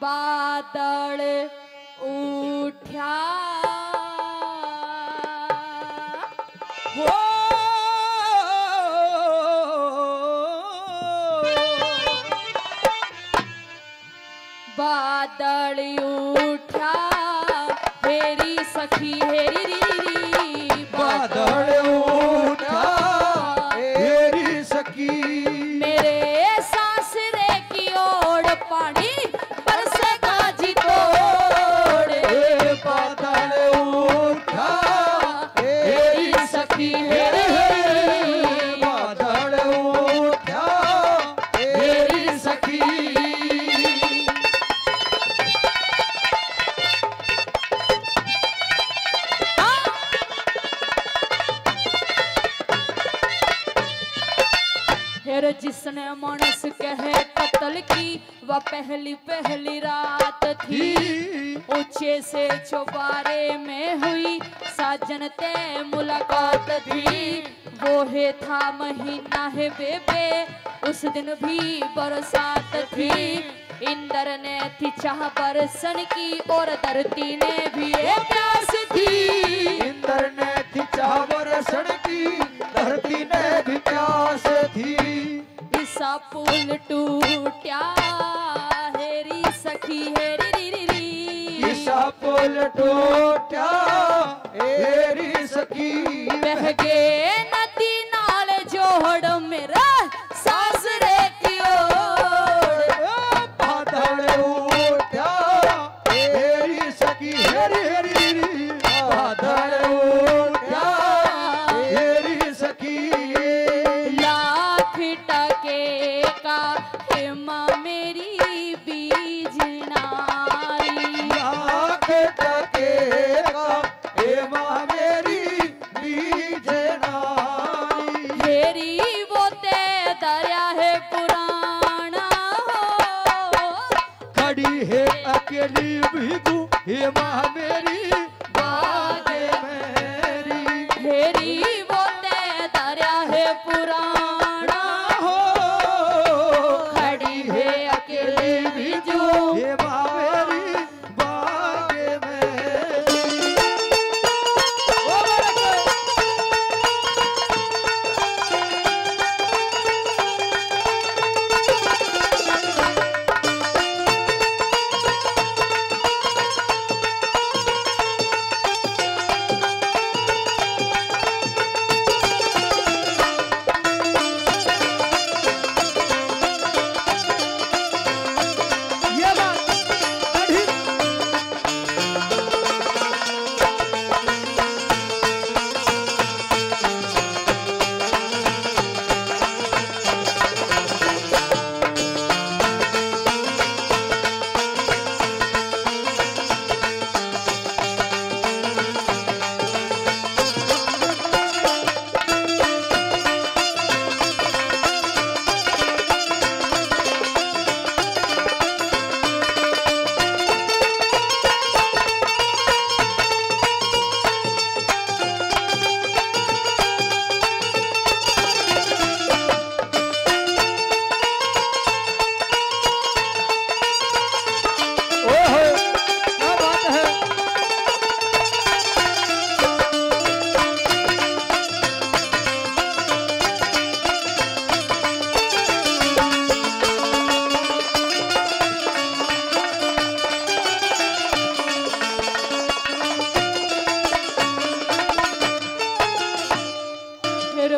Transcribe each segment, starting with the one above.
बादल उठा हो बादल उठा हे री सखी हे री री बादल उठा हे री सखी मेरे सासरे की ओर पानी बरसेगा जी तोड़ हे बादल उठा हे री सखी जिसने मानस कहे कत्ल की वह पहली पहली रात थी ऊंचे से चौबारे में हुई साजन ते मुलाकात थी वो है था महीना है बेबे उस दिन भी बरसात थी इंद्र ने थी चाह बरसन की और धरती ने भी प्यास थी इंद्र ने थी चाह बरसन की धरती ने भी प्यास थी सा पुल टूटा हे री सखी हे री री री सा पुल टूटा हे री सखी बह गे नदी नाल जोड़ मेरा सासरे की ओर बादल उठा हे री सखी हे री री बादल उठा हे री सखी अकेली भीगू हे माँ मेरी बाग मेरी हेरी वो ते दरिया है पुराना हो खड़ी है अकेली भीजू हे माँ मेरी बाग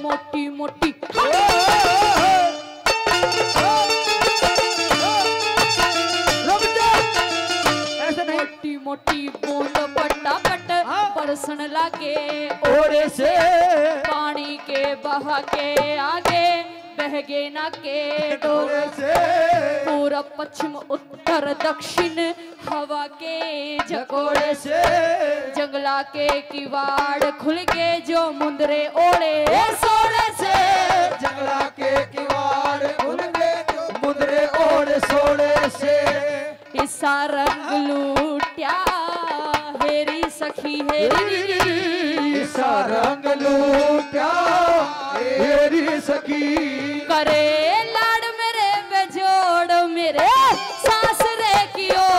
मोटी मोटी ऐसे नहीं मोटी मोटी बूंद फटाफट बरसन लागे ओरे से पानी के बहा के आगे बह गए ना के डोरे से पूरा पश्चिम उत्तर दक्षिण हवा के झकोड़े से जंगला के किवाड़ खुल के जो मुंदरे ओढ़े सोड़े से जंगला के किवाड़ खुल के जो मुंदरे ओढ़े सोड़े से इसा रंग लूटिया हे री सखी हे री इसा रंग लूटिया हे री सखी करे लाड़ मेरे बेजोड़ मेरे सासरे की ओर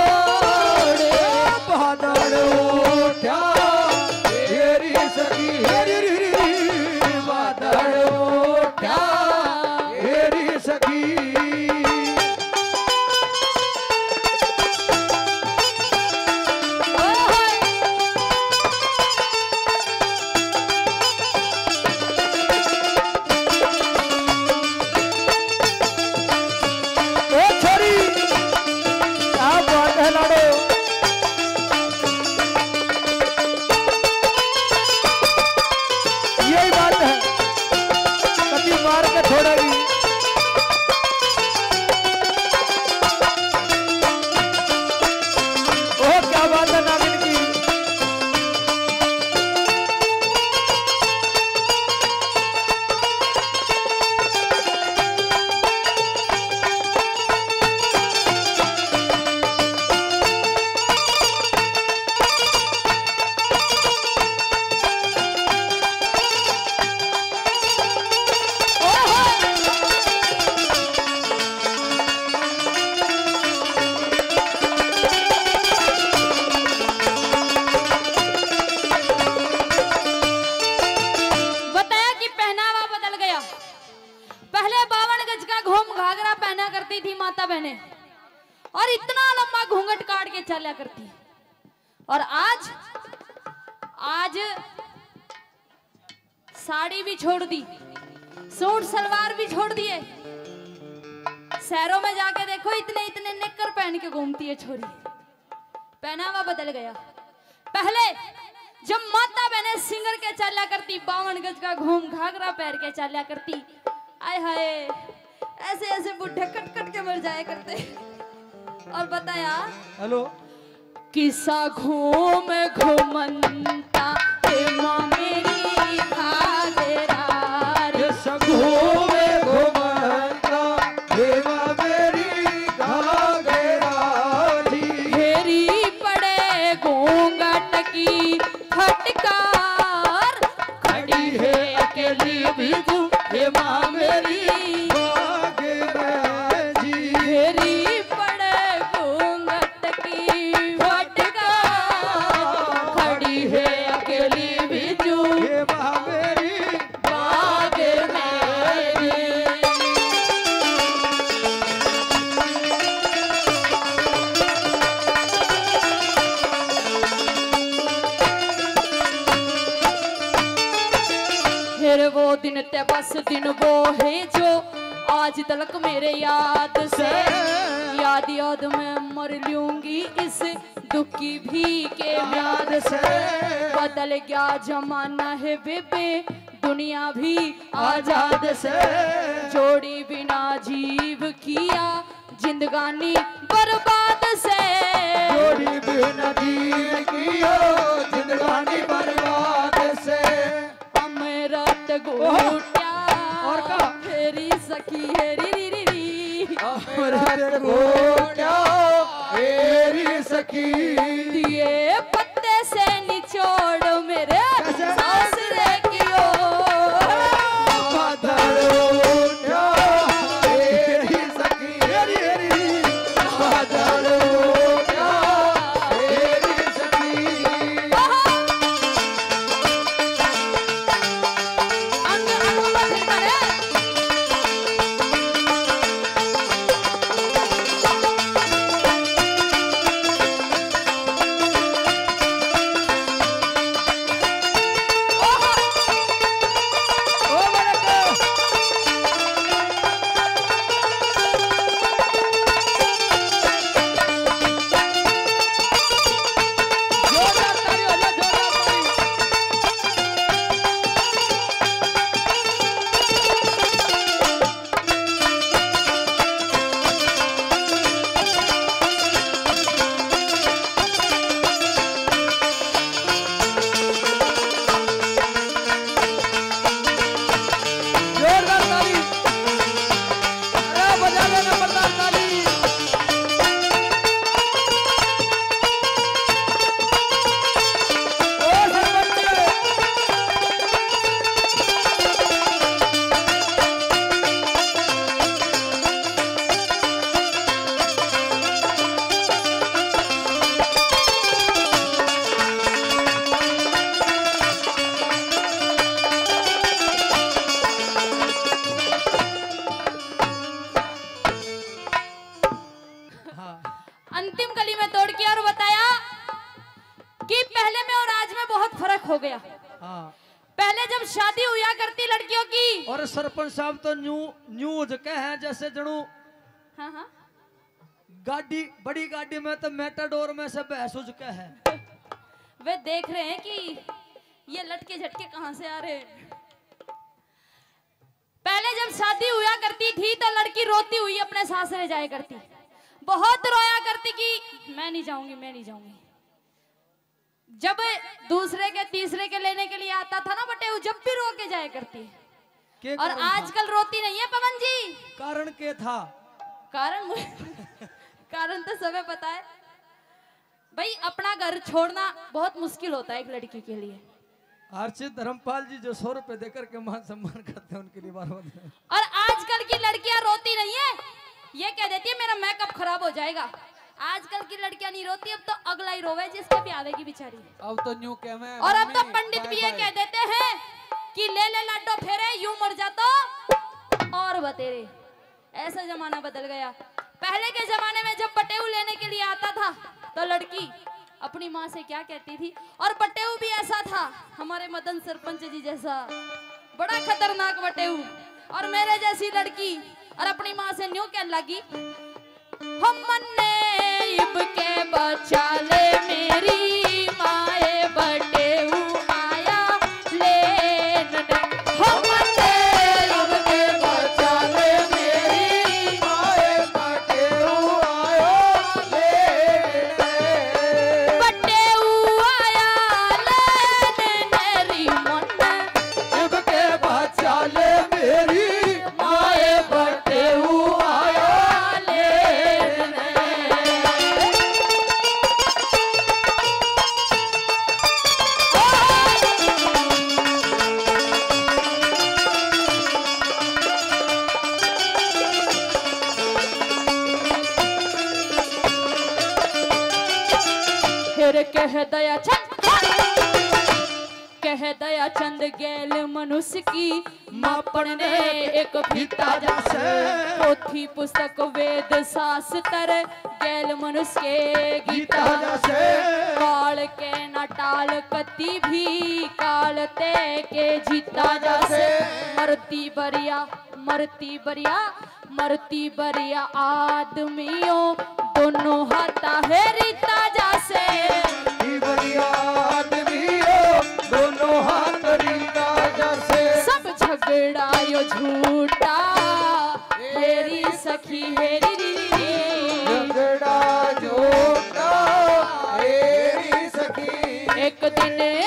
घाघरा पहना करती थी माता बहने और इतना लंबा घूंघट काट के चला करती। और आज आज साड़ी भी छोड़ दी, सूट सलवार भी छोड़ दिए। शहरों में जाके देखो इतने इतने निक्कर पहन के घूमती है छोरी। पहनावा बदल गया। पहले जब माता बहने सिंगर के चला करती 52 गज का घूम घाघरा पहन के चला करती, आय हाय ऐसे ऐसे बुढ़े कट कट के मर जाया करते। और बताया हेलो किसा घूम घूमता मेरी घाघरा किसा घूम बस दिन वो है जो आज तलक मेरे याद से याद याद मैं मर लूंगी इस दुखी भी के याद से। बदल गया जमाना है बेबे दुनिया भी आजाद से। जोड़ी बिना जीव किया जिंदगानी बर्बाद से। जोड़ी बिना जीव किया जिंदगानी बर्बाद से। अमरत गो हेरी सखी हेरी री री री अमरत गोट्या हेरी सखी दिए पत्ते से निचोड़ मेरे सासरे की ओर। बादल उठा हेरी सखी हेरी हेरी री बादल उठा हेरी सखी। साहब तो न्यू न्यू जगह है जैसे जणू हाँ हाँ गाड़ी बड़ी गाड़ी में तो मेटाडोर में सब बहस हो चुका है। वे देख रहे हैं कि ये लटके झटके कहां से आ रहे। पहले जब शादी हुआ करती थी तो लड़की रोती हुई अपने सासरे जाया करती। बहुत रोया करती कि मैं नहीं जाऊंगी मैं नहीं जाऊंगी। जब दूसरे के तीसरे के लेने के लिए आता था ना बटे जब भी रो के जाया करती। और आजकल रोती नहीं है पवन जी। कारण क्या था? कारण कारण तो सबे पता है भाई। अपना घर छोड़ना बहुत मुश्किल होता है एक लड़की के लिए। हर्षित धर्मपाल जी जो 100 रुपए देकर के मान सम्मान करते हैं उनके लिए बार-बार। और आजकल की लड़कियां रोती नहीं है, ये कह देती है मेरा मेकअप खराब हो जाएगा। आजकल की लड़कियां नहीं रोती, अब तो अगला ही रोवे जिसके भी आवेगी बेचारी। अब तो न्यू कैम है और अब तो पंडित भी ये कह देते हैं कि ले लाडो फेरे यूं मर जाता और बतेरे। ऐसा जमाना बदल गया। पहले के जमाने में जब पटेऊ लेने के लिए आता था तो लड़की अपनी माँ से क्या कहती थी, और पटेऊ भी ऐसा था हमारे मदन सरपंच जी जैसा, बड़ा खतरनाक पटेऊ, और मेरे जैसी लड़की, और अपनी माँ से न्यू कहने लगी, हम मन्नेब के बचा ले मेरी माए बटेऊ दया चंद गैल मनुष्य की माँ पढ़ने एक भीता जैसे पोथी पुस्तक वेद शास्त्र गैल मनुष्य के गीता जैसे काल के नटाल कति भी काल ते के जीता जैसे मरती बरिया मरती बरिया मरती बरिया आदमियों दोनों हाथा है रीता जैसे दोनों हाथ रीता जैसे सब झगड़ा यो झूठा हे री सखी हे री झगड़ा झूठा हे री सखी। एक दिन